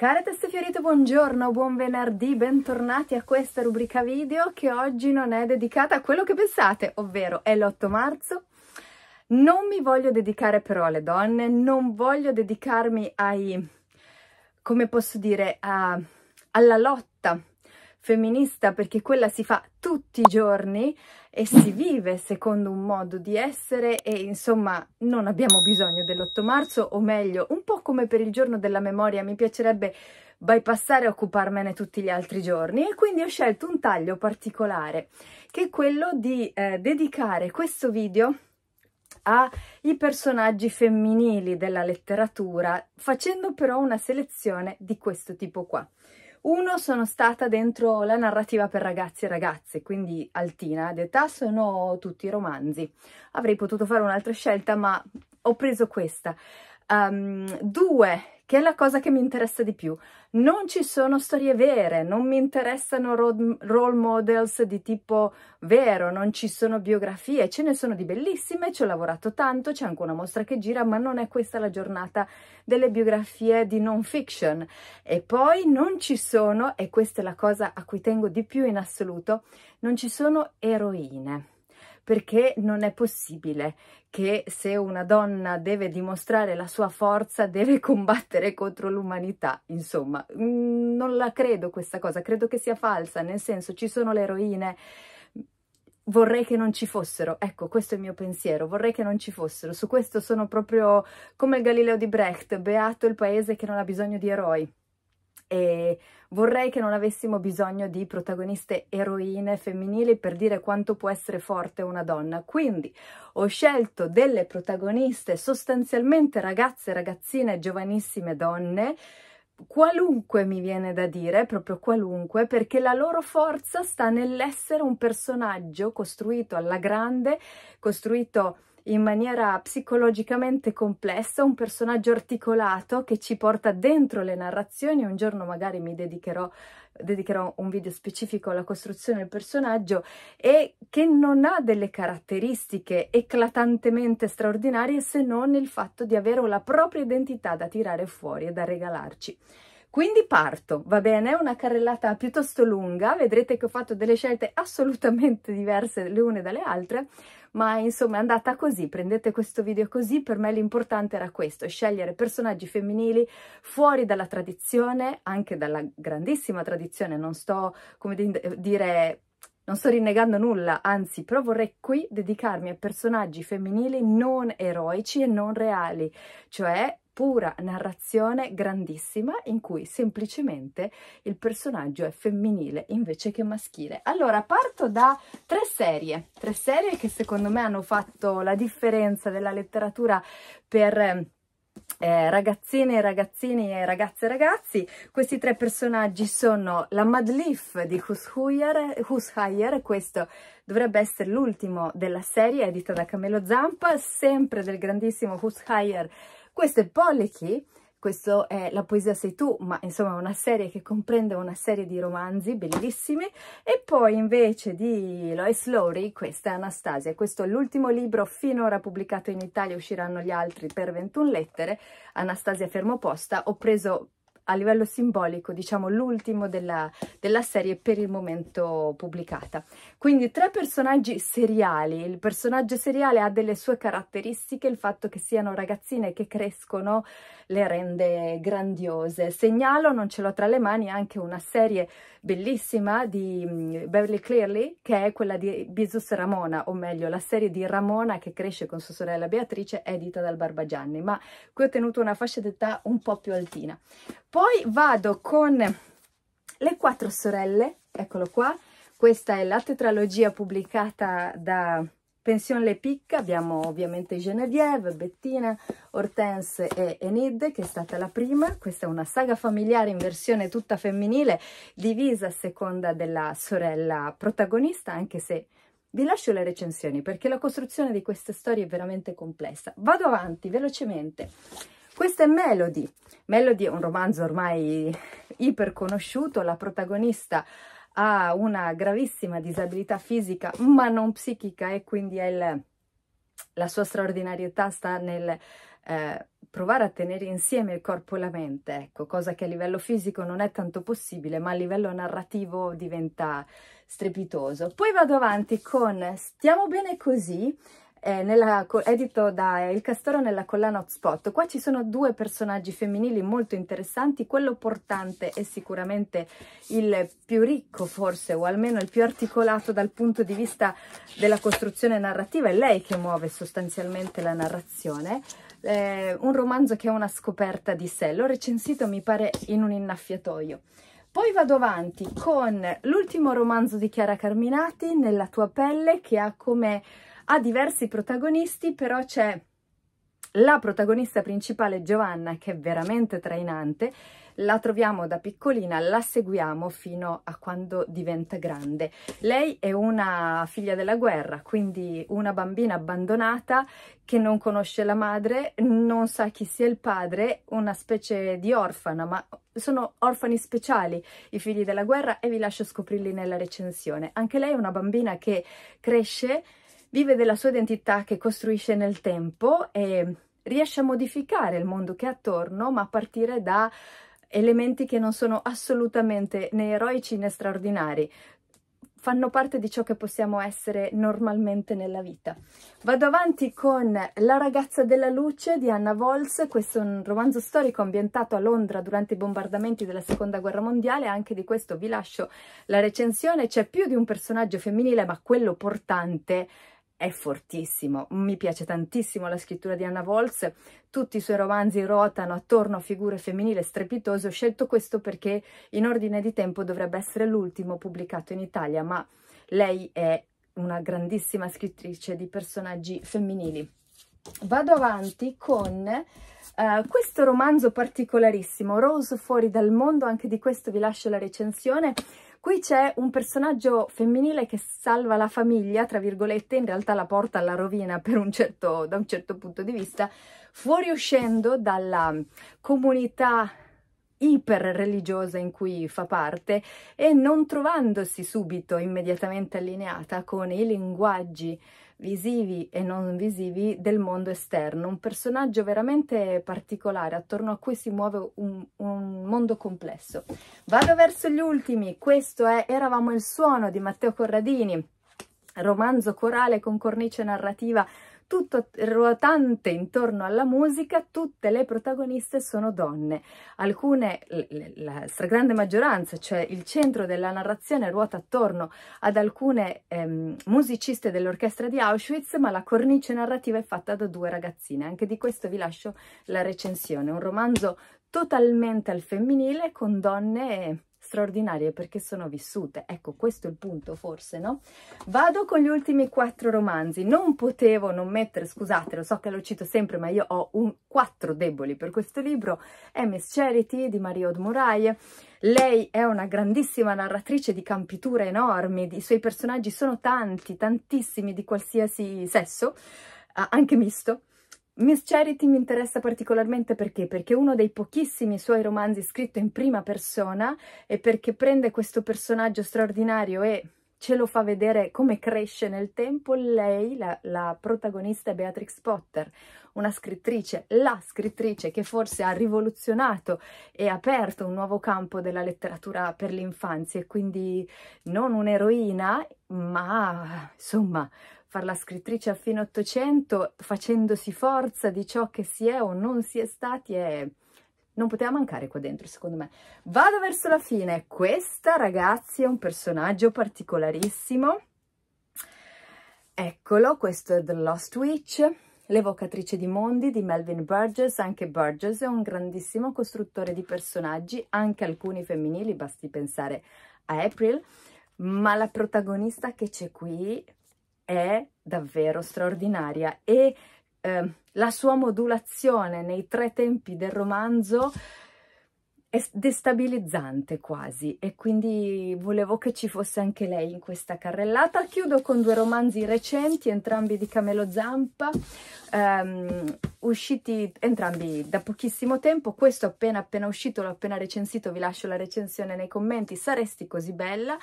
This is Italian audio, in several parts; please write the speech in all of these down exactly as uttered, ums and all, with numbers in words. Care Teste Fiorite, buongiorno, buon venerdì, bentornati a questa rubrica video che oggi non è dedicata a quello che pensate, ovvero è l'otto marzo. Non mi voglio dedicare però alle donne, non voglio dedicarmi ai, come posso dire, a, alla lotta femminista, perché quella si fa tutti i giorni e si vive secondo un modo di essere e insomma non abbiamo bisogno dell'otto marzo, o meglio, un po' come per il giorno della memoria mi piacerebbe bypassare e occuparmene tutti gli altri giorni, e quindi ho scelto un taglio particolare che è quello di eh, dedicare questo video ai personaggi femminili della letteratura, facendo però una selezione di questo tipo qua. Uno, sono stata dentro la narrativa per ragazzi e ragazze, quindi altina d'età, sono tutti romanzi. Avrei potuto fare un'altra scelta, ma ho preso questa. Um, due, che è la cosa che mi interessa di più. Non ci sono storie vere, non mi interessano road, role models di tipo vero, non ci sono biografie, ce ne sono di bellissime, ci ho lavorato tanto, c'è anche una mostra che gira, ma non è questa la giornata delle biografie di non fiction. E poi non ci sono, e questa è la cosa a cui tengo di più in assoluto, non ci sono eroine. Perché non è possibile che se una donna deve dimostrare la sua forza, deve combattere contro l'umanità. Insomma, non la credo questa cosa, credo che sia falsa, nel senso ci sono le eroine, vorrei che non ci fossero, ecco questo è il mio pensiero, vorrei che non ci fossero. Su questo sono proprio come il Galileo di Brecht, beato il paese che non ha bisogno di eroi. E vorrei che non avessimo bisogno di protagoniste eroine femminili per dire quanto può essere forte una donna. Quindi ho scelto delle protagoniste sostanzialmente ragazze, ragazzine, giovanissime donne, qualunque mi viene da dire, proprio qualunque, perché la loro forza sta nell'essere un personaggio costruito alla grande, costruito in maniera psicologicamente complessa, un personaggio articolato che ci porta dentro le narrazioni. Un giorno magari mi dedicherò, dedicherò un video specifico alla costruzione del personaggio, e che non ha delle caratteristiche eclatantemente straordinarie se non il fatto di avere la propria identità da tirare fuori e da regalarci. Quindi parto, va bene? È una carrellata piuttosto lunga, vedrete che ho fatto delle scelte assolutamente diverse le une dalle altre, ma insomma è andata così, prendete questo video così, per me l'importante era questo, scegliere personaggi femminili fuori dalla tradizione, anche dalla grandissima tradizione, non sto, come dire, non sto rinnegando nulla, anzi, però vorrei qui dedicarmi a personaggi femminili non eroici e non reali, cioè pura narrazione grandissima in cui semplicemente il personaggio è femminile invece che maschile. Allora, parto da tre serie, tre serie che secondo me hanno fatto la differenza della letteratura per eh, ragazzine, ragazzini e ragazze e ragazzi. Questi tre personaggi sono la Madleaf di Hushaier, Hushaier, questo dovrebbe essere l'ultimo della serie, edita da Camelo Zampa, sempre del grandissimo Hushaier. Questo è Pollichi, questo è La poesia sei tu, ma insomma è una serie che comprende una serie di romanzi bellissimi. E poi invece di Lois Lowry, questa è Anastasia, questo è l'ultimo libro finora pubblicato in Italia, usciranno gli altri per ventuno lettere, Anastasia fermoposta. Ho preso a livello simbolico, diciamo, l'ultimo della, della serie per il momento pubblicata. Quindi tre personaggi seriali. Il personaggio seriale ha delle sue caratteristiche, il fatto che siano ragazzine che crescono le rende grandiose. Segnalo, non ce l'ho tra le mani, anche una serie bellissima di Beverly Cleary, che è quella di Bisus Ramona, o meglio la serie di Ramona che cresce con sua sorella Beatrice, edita dal Barbagianni, ma qui ho tenuto una fascia d'età un po' più altina. Poi vado con le quattro sorelle, eccolo qua, questa è la tetralogia pubblicata da Pension Le Pic, abbiamo ovviamente Geneviève, Bettina, Hortense e Enid, che è stata la prima. Questa è una saga familiare in versione tutta femminile, divisa a seconda della sorella protagonista, anche se vi lascio le recensioni perché la costruzione di queste storie è veramente complessa. Vado avanti velocemente. Questa è Melody. Melody è un romanzo ormai iper conosciuto, la protagonista ha una gravissima disabilità fisica ma non psichica, e quindi è il, la sua straordinarietà sta nel eh, provare a tenere insieme il corpo e la mente, ecco, cosa che a livello fisico non è tanto possibile, ma a livello narrativo diventa strepitoso. Poi vado avanti con Stiamo bene così, eh, nella, edito da Il Castoro nella collana Hotspot. Qua ci sono due personaggi femminili molto interessanti, quello portante è sicuramente il più ricco forse, o almeno il più articolato dal punto di vista della costruzione narrativa, è lei che muove sostanzialmente la narrazione. Eh, un romanzo che è una scoperta di sé, l'ho recensito mi pare in un innaffiatoio. Poi vado avanti con l'ultimo romanzo di Chiara Carminati, Nella tua pelle, che ha come ha diversi protagonisti, però c'è la protagonista principale Giovanna, che è veramente trainante, la troviamo da piccolina, la seguiamo fino a quando diventa grande. Lei è una figlia della guerra, quindi una bambina abbandonata che non conosce la madre, non sa chi sia il padre, una specie di orfana, ma sono orfani speciali i figli della guerra e vi lascio scoprirli nella recensione. Anche lei è una bambina che cresce, vive della sua identità che costruisce nel tempo e riesce a modificare il mondo che ha attorno, ma a partire da elementi che non sono assolutamente né eroici né straordinari, fanno parte di ciò che possiamo essere normalmente nella vita. Vado avanti con La ragazza della luce di Anna Vols, questo è un romanzo storico ambientato a Londra durante i bombardamenti della Seconda Guerra Mondiale, anche di questo vi lascio la recensione. C'è più di un personaggio femminile, ma quello portante è fortissimo, mi piace tantissimo la scrittura di Anna Vols, tutti i suoi romanzi ruotano attorno a figure femminili, strepitose. Ho scelto questo perché in ordine di tempo dovrebbe essere l'ultimo pubblicato in Italia, ma lei è una grandissima scrittrice di personaggi femminili. Vado avanti con uh, questo romanzo particolarissimo, Rose fuori dal mondo, anche di questo vi lascio la recensione. Qui c'è un personaggio femminile che salva la famiglia, tra virgolette, in realtà la porta alla rovina per un certo, da un certo punto di vista, fuoriuscendo dalla comunità iperreligiosa in cui fa parte e non trovandosi subito immediatamente allineata con i linguaggi visivi e non visivi del mondo esterno. Un personaggio veramente particolare attorno a cui si muove un, un mondo complesso. Vado verso gli ultimi, questo è Eravamo il suono di Matteo Corradini, romanzo corale con cornice narrativa tutto ruotante intorno alla musica, tutte le protagoniste sono donne, alcune, la stragrande maggioranza, cioè il centro della narrazione ruota attorno ad alcune ehm, musiciste dell'orchestra di Auschwitz, ma la cornice narrativa è fatta da due ragazzine, anche di questo vi lascio la recensione, un romanzo totalmente al femminile con donne straordinarie perché sono vissute, ecco questo è il punto forse, no? Vado con gli ultimi quattro romanzi, non potevo non mettere, scusate lo so che lo cito sempre ma io ho un, quattro deboli per questo libro, è Miss Charity di Marie-Aude Moraille. Lei è una grandissima narratrice di campiture enormi, i suoi personaggi sono tanti, tantissimi, di qualsiasi sesso, anche misto. Miss Charity mi interessa particolarmente perché? Perché è uno dei pochissimi suoi romanzi scritto in prima persona e perché prende questo personaggio straordinario e ce lo fa vedere come cresce nel tempo. Lei, la, la protagonista, è Beatrix Potter, una scrittrice, la scrittrice che forse ha rivoluzionato e aperto un nuovo campo della letteratura per l'infanzia, e quindi non un'eroina, ma insomma farla scrittrice a fine Ottocento, facendosi forza di ciò che si è o non si è stati, e non poteva mancare qua dentro, secondo me. Vado verso la fine. Questa, ragazzi, è un personaggio particolarissimo. Eccolo, questo è The Lost Witch, l'evocatrice di mondi di Melvin Burgess. Anche Burgess è un grandissimo costruttore di personaggi, anche alcuni femminili, basti pensare a April. Ma la protagonista che c'è qui è davvero straordinaria e eh, la sua modulazione nei tre tempi del romanzo è destabilizzante quasi, e quindi volevo che ci fosse anche lei in questa carrellata. Chiudo con due romanzi recenti, entrambi di Camelo Zampa, ehm, usciti entrambi da pochissimo tempo. Questo appena appena uscito, l'ho appena recensito, vi lascio la recensione nei commenti. Saresti così bella,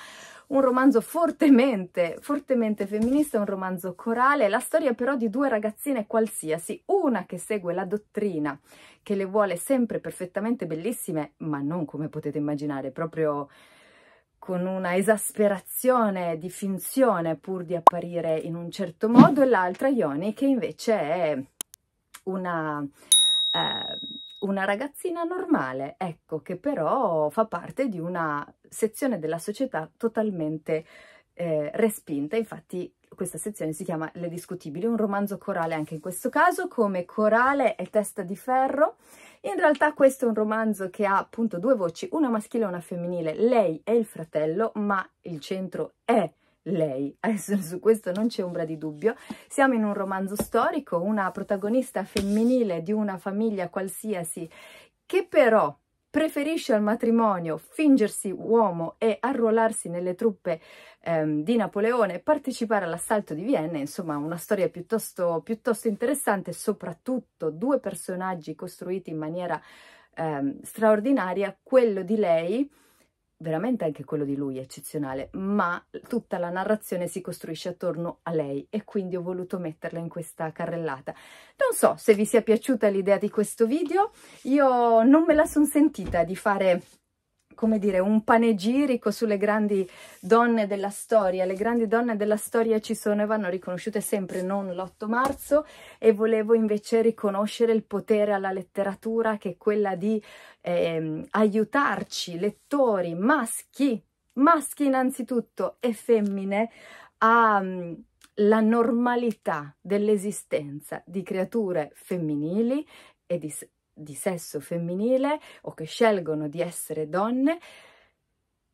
un romanzo fortemente, fortemente femminista, un romanzo corale, la storia però di due ragazzine qualsiasi, una che segue la dottrina che le vuole sempre perfettamente bellissime, ma non come potete immaginare, proprio con una esasperazione di finzione pur di apparire in un certo modo, e l'altra, Ioni, che invece è una, eh, una ragazzina normale, ecco, che però fa parte di una sezione della società totalmente eh, respinta. Infatti questa sezione si chiama Le discutibili, un romanzo corale anche in questo caso, come corale è Testa di ferro. In realtà questo è un romanzo che ha appunto due voci, una maschile e una femminile, lei e il fratello, ma il centro è lei, adesso su questo non c'è ombra di dubbio. Siamo in un romanzo storico, una protagonista femminile di una famiglia qualsiasi che però preferisce al matrimonio fingersi uomo e arruolarsi nelle truppe ehm, di Napoleone e partecipare all'assalto di Vienna. Insomma, una storia piuttosto, piuttosto interessante, soprattutto due personaggi costruiti in maniera ehm, straordinaria, quello di lei, veramente anche quello di lui eccezionale, ma tutta la narrazione si costruisce attorno a lei, e quindi ho voluto metterla in questa carrellata. Non so se vi sia piaciuta l'idea di questo video, io non me la sono sentita di fare, come dire, un panegirico sulle grandi donne della storia. Le grandi donne della storia ci sono e vanno riconosciute sempre, non l'otto marzo, e volevo invece riconoscere il potere alla letteratura, che è quella di eh, aiutarci, lettori, maschi, maschi innanzitutto e femmine, a... Um, la normalità dell'esistenza di creature femminili e di di sesso femminile, o che scelgono di essere donne,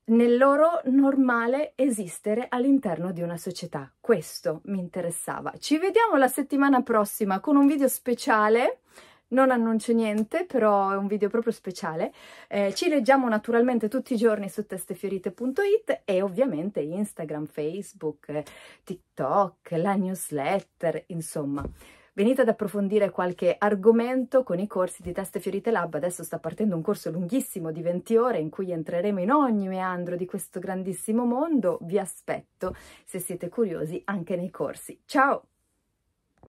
nel loro normale esistere all'interno di una società. Questo mi interessava. Ci vediamo la settimana prossima con un video speciale, non annuncio niente, però è un video proprio speciale. Eh, ci leggiamo naturalmente tutti i giorni su teste fiorite punto it e ovviamente Instagram, Facebook, TikTok, la newsletter, insomma. Venite ad approfondire qualche argomento con i corsi di Teste Fiorite Lab. Adesso sta partendo un corso lunghissimo di venti ore in cui entreremo in ogni meandro di questo grandissimo mondo. Vi aspetto, se siete curiosi, anche nei corsi. Ciao!